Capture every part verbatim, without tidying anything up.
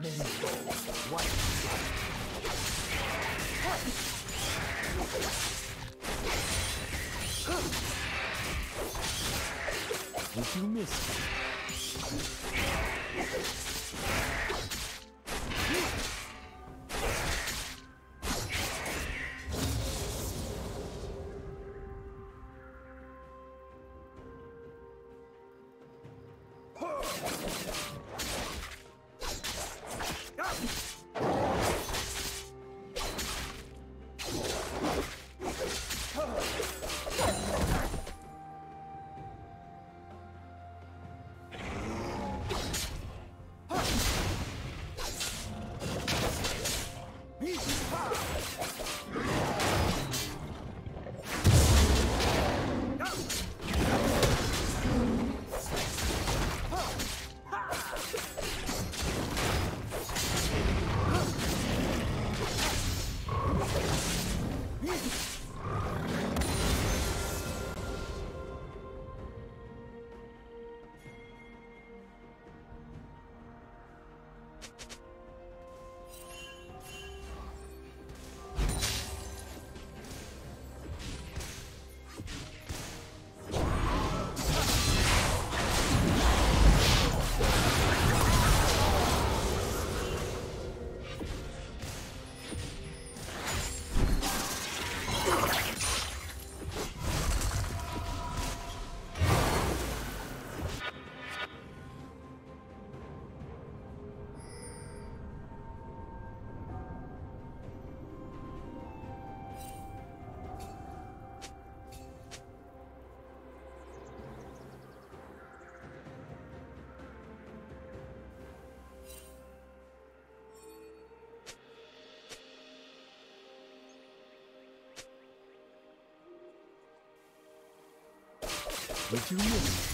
Did you miss me? But you miss.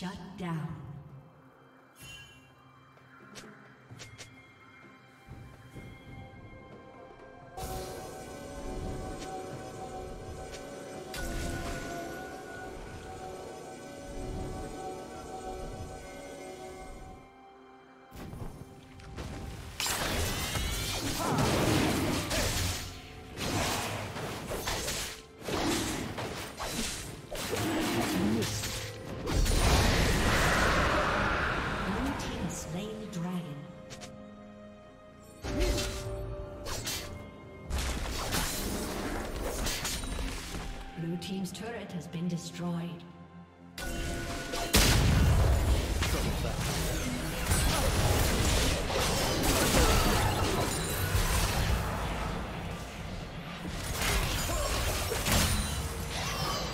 Shut down. Team's turret has been destroyed.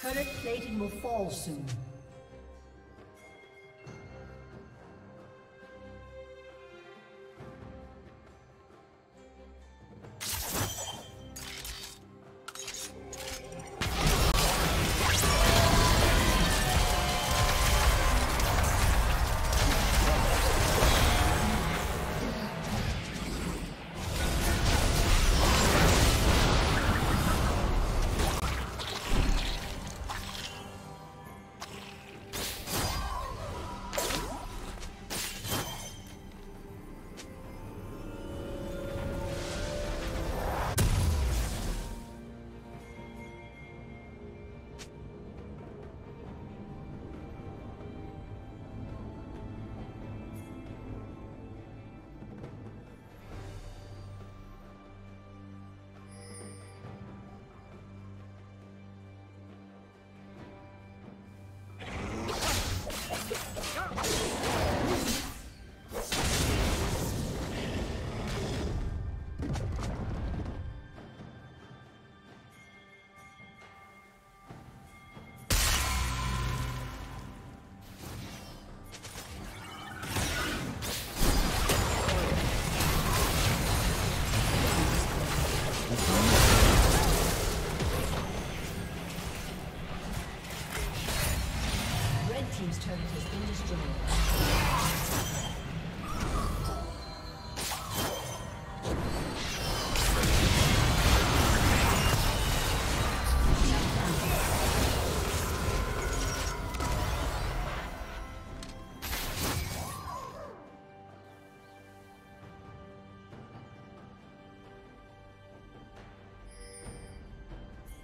Turret plating will fall soon.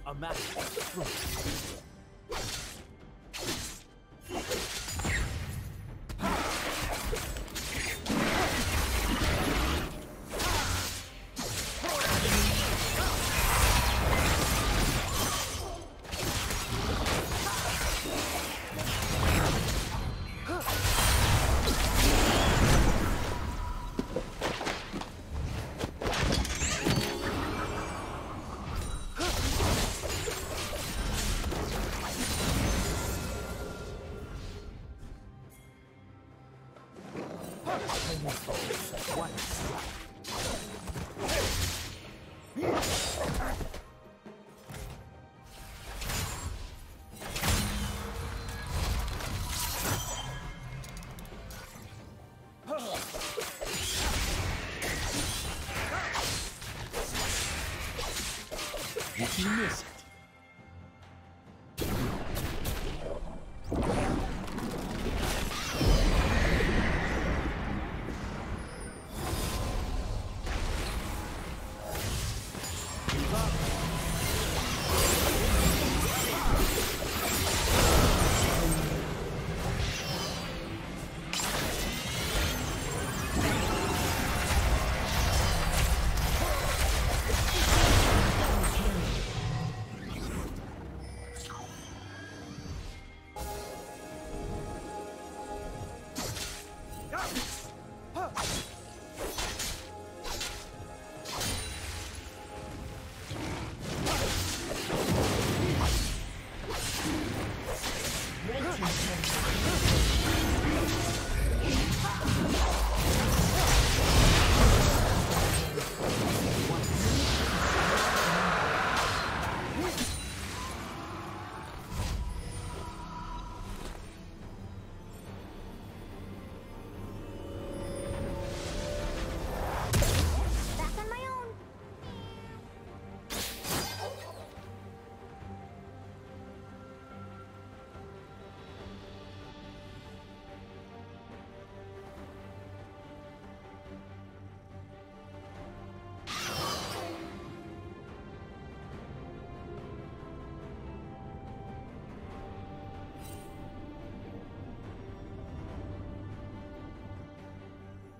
A master stroke. He missed.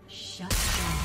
Shut down.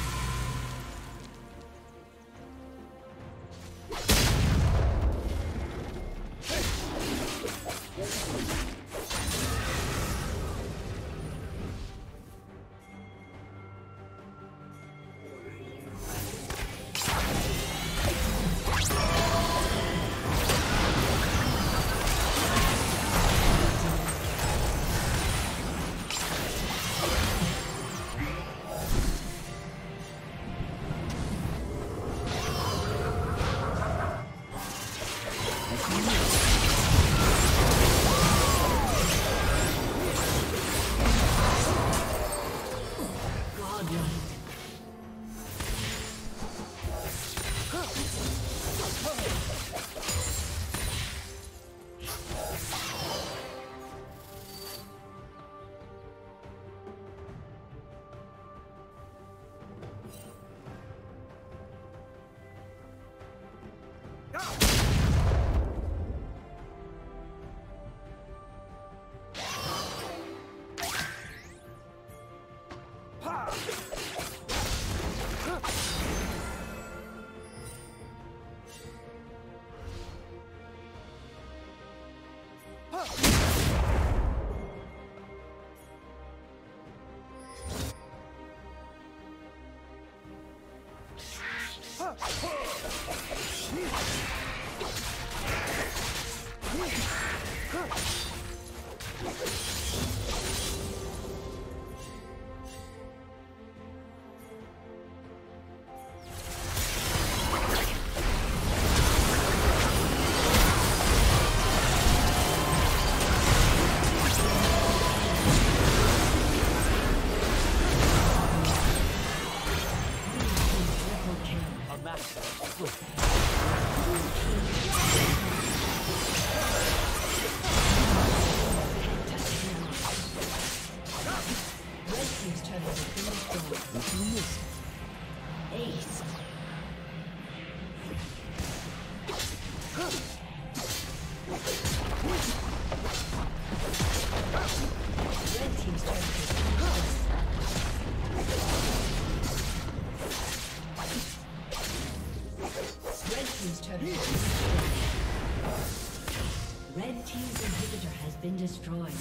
Red team's inhibitor has been destroyed.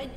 Red